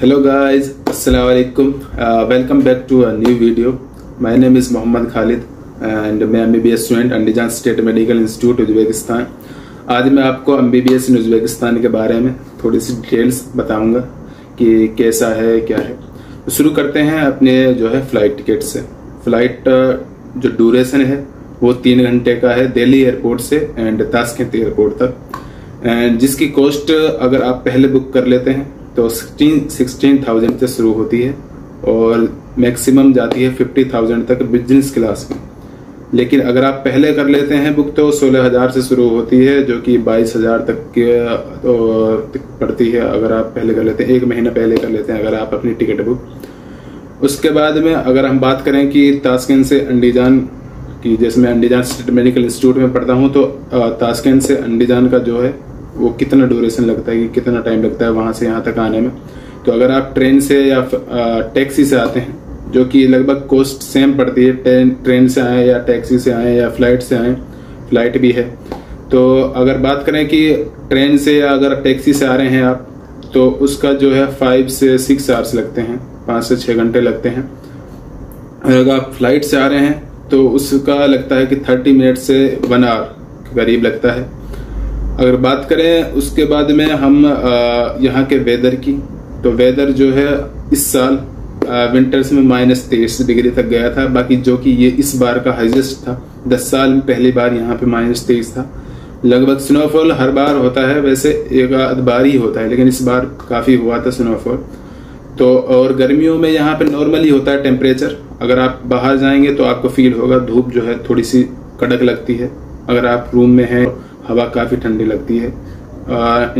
Hello guys, Assalamualaikum. Welcome back to a new video. My name is Mohammad Khalid and मैं MBBS student Andijan State Medical Institute Uzbekistan. आज मैं आपको MBBS इन Uzbekistan के बारे में थोड़ी सी डिटेल्स बताऊंगा कि कैसा है क्या है। तो शुरू करते हैं अपने जो है फ्लाइट टिकट से। फ्लाइट जो ड्यूरेशन है वो 3 घंटे का है दिल्ली एयरपोर्ट से एंड ताशकंद एयरपोर्ट तक, एंड जिसकी कॉस्ट अगर आप पहले बुक कर लेते हैं तो 16,000 से शुरू होती है और मैक्सिमम जाती है 50,000 तक बिजनेस क्लास में। लेकिन अगर आप पहले कर लेते हैं बुक तो 16,000 से शुरू होती है जो कि 22,000 तक पड़ती है अगर आप पहले कर लेते हैं, 1 महीना पहले कर लेते हैं अगर आप अपनी टिकट बुक। उसके बाद में अगर हम बात करें कि ताशकंद से अंडीजान की, जैसे मैं अंडीजान स्टेट मेडिकल इंस्टीट्यूट में पढ़ता हूँ, तो ताशकंद से अंडीजान का जो है वो कितना ड्यूरेशन लगता है कि कितना टाइम लगता है वहाँ से यहाँ तक आने में। तो अगर आप ट्रेन से या टैक्सी से आते हैं जो कि लगभग कॉस्ट सेम पड़ती है, ट्रेन से आएँ या टैक्सी से आएँ या फ्लाइट से आएँ, फ्लाइट भी है। तो अगर बात करें कि ट्रेन से या अगर टैक्सी से आ रहे हैं आप तो उसका जो है 5 से 6 आवर्स लगते हैं, 5 से 6 घंटे लगते हैं। अगर आप फ्लाइट से आ रहे हैं तो उसका लगता है कि 30 मिनट से 1 आवर करीब लगता है। अगर बात करें उसके बाद में हम यहाँ के वेदर की, तो वेदर जो है इस साल विंटर्स में -23 डिग्री तक गया था, बाकी जो कि ये इस बार का हाईएस्ट था। 10 साल में पहली बार यहाँ पे -23 था। लगभग स्नोफॉल हर बार होता है, वैसे एक आध बार ही होता है लेकिन इस बार काफ़ी हुआ था स्नोफॉल। तो और गर्मियों में यहाँ पे नॉर्मली होता है टेम्परेचर। अगर आप बाहर जाएंगे तो आपको फील होगा धूप जो है थोड़ी सी कड़क लगती है, अगर आप रूम में हैं हवा काफ़ी ठंडी लगती है।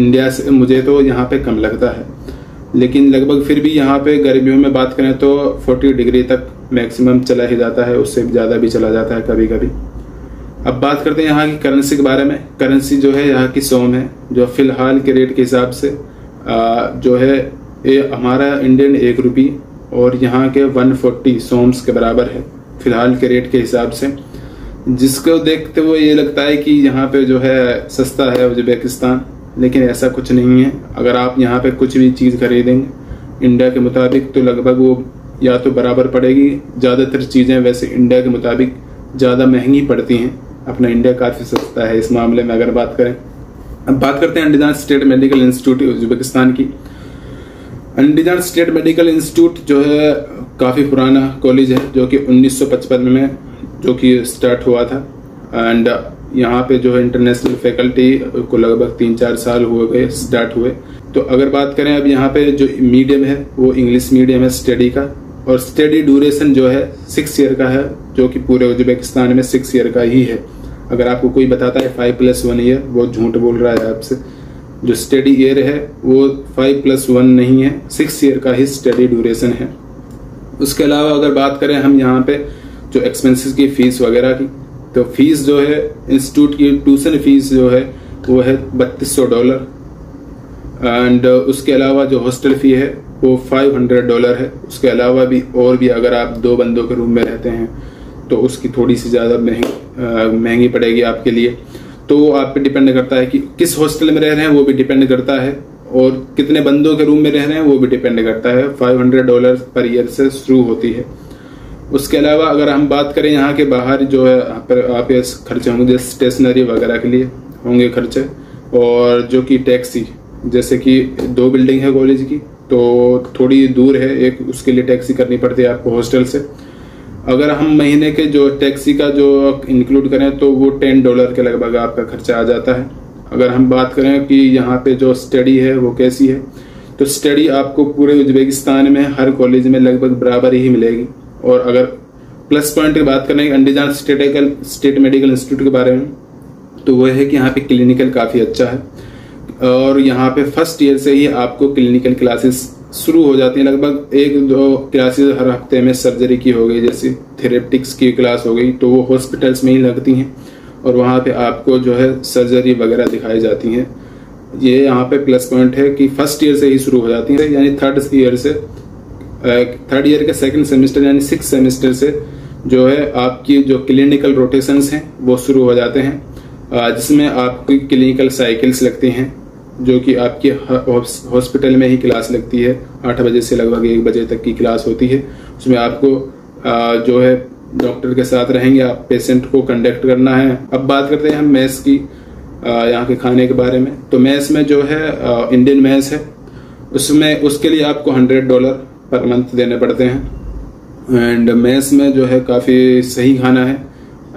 इंडिया से मुझे तो यहाँ पे कम लगता है लेकिन लगभग फिर भी यहाँ पे गर्मियों में बात करें तो 40 डिग्री तक मैक्सिमम चला ही जाता है, उससे ज़्यादा भी चला जाता है कभी कभी। अब बात करते हैं यहाँ की करेंसी के बारे में। करेंसी जो है यहाँ की सोम है जो फ़िलहाल के रेट के हिसाब से जो है हमारा इंडियन 1 रुपये और यहाँ के 140 सोम्स के बराबर है फ़िलहाल के रेट के हिसाब से, जिसको देखते हुए ये लगता है कि यहाँ पे जो है सस्ता है उज़्बेकिस्तान, लेकिन ऐसा कुछ नहीं है। अगर आप यहाँ पे कुछ भी चीज़ खरीदेंगे इंडिया के मुताबिक तो लगभग वो या तो बराबर पड़ेगी। ज़्यादातर चीज़ें वैसे इंडिया के मुताबिक ज़्यादा महंगी पड़ती हैं, अपना इंडिया काफ़ी सस्ता है इस मामले में अगर बात करें। अब बात करते हैं Andijan state medical institute Uzbekistan की। अंडीजान स्टेट मेडिकल इंस्टीट्यूट जो है काफ़ी पुराना कॉलेज है जो कि 1955 में जो कि स्टार्ट हुआ था, एंड यहाँ पे जो है इंटरनेशनल फैकल्टी को लगभग 3-4 साल हुए गए स्टार्ट हुए। तो अगर बात करें अब यहाँ पे जो मीडियम है वो इंग्लिश मीडियम है स्टडी का, और स्टडी ड्यूरेशन जो है 6 ईयर का है जो कि पूरे उज़्बेकिस्तान में 6 ईयर का ही है। अगर आपको कोई बताता है 5+1 ईयर वो झूठ बोल रहा है आपसे। जो स्टडी ईयर है वो 5+1 नहीं है, 6 ईयर का ही स्टडी ड्यूरेशन है। उसके अलावा अगर बात करें हम यहाँ पे जो एक्सपेंसेस की फीस वगैरह की, तो फीस जो है इंस्टीट्यूट की ट्यूशन फीस जो है वो है $32, एंड उसके अलावा जो हॉस्टल फ़ी है वो $500 है। उसके अलावा भी और भी अगर आप 2 बंदों के रूम में रहते हैं तो उसकी थोड़ी सी ज़्यादा महंगी पड़ेगी आपके लिए। तो वो आप पे डिपेंड करता है कि किस हॉस्टल में रह रहे हैं, वो भी डिपेंड करता है, और कितने बंदों के रूम में रह रहे हैं वो भी डिपेंड करता है। $500 पर ईयर से शुरू होती है। उसके अलावा अगर हम बात करें यहाँ के बाहर जो है आप खर्चे होंगे जैसे स्टेशनरी वगैरह के लिए होंगे खर्चे, और जो कि टैक्सी, जैसे कि 2 बिल्डिंग है कॉलेज की तो थोड़ी दूर है एक, उसके लिए टैक्सी करनी पड़ती है आपको हॉस्टल से। अगर हम महीने के जो टैक्सी का जो इंक्लूड करें तो वो $10 के लगभग आपका खर्चा आ जाता है। अगर हम बात करें कि यहाँ पे जो स्टडी है वो कैसी है, तो स्टडी आपको पूरे उज़्बेकिस्तान में हर कॉलेज में लगभग बराबर ही मिलेगी। और अगर प्लस पॉइंट की बात करें अंडीजान स्टेट मेडिकल इंस्टीट्यूट के बारे में, तो वह है कि यहाँ पे क्लिनिकल काफ़ी अच्छा है, और यहाँ पे 1st ईयर से ही आपको क्लिनिकल क्लासेस शुरू हो जाती हैं। लगभग 1-2 क्लासेस हर हफ्ते में सर्जरी की हो गई, जैसे थेरेप्टिक्स की क्लास हो गई तो वो हॉस्पिटल्स में ही लगती हैं और वहाँ पे आपको जो है सर्जरी वगैरह दिखाई जाती हैं। ये यहाँ पे प्लस पॉइंट है कि 1st ईयर से ही शुरू हो जाती है, यानी 3rd ईयर से, 3rd ईयर के 2nd सेमेस्टर यानी 6th सेमेस्टर से जो है आपकी जो क्लिनिकल रोटेशंस हैं वो शुरू हो जाते हैं, जिसमें आपकी क्लिनिकल साइकिल्स लगती हैं जो कि आपके हॉस्पिटल में ही क्लास लगती है। 8 बजे से लगभग 1 बजे तक की क्लास होती है। उसमें आपको जो है डॉक्टर के साथ रहेंगे, आप पेशेंट को कंडक्ट करना है। अब बात करते हैं हम मेस की, यहाँ के खाने के बारे में। तो मेस में जो है इंडियन मेस है, उसमें उसके लिए आपको $100 पर मंथ देने पड़ते हैं। एंड मेस में जो है काफ़ी सही खाना है,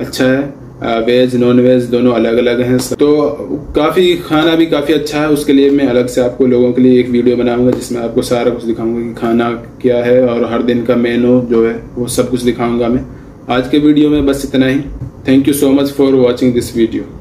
अच्छा है। वेज नॉन वेज दोनों अलग अलग हैं, तो काफ़ी खाना भी काफ़ी अच्छा है। उसके लिए मैं अलग से आपको लोगों के लिए एक वीडियो बनाऊंगा जिसमें आपको सारा कुछ दिखाऊंगा कि खाना क्या है और हर दिन का मेनू जो है वो सब कुछ दिखाऊंगा मैं। आज के वीडियो में बस इतना ही। Thank you so much for watching this video.